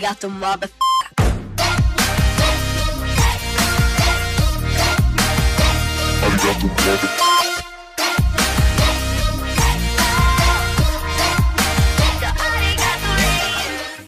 got the motherfucker. I got the motherfucker.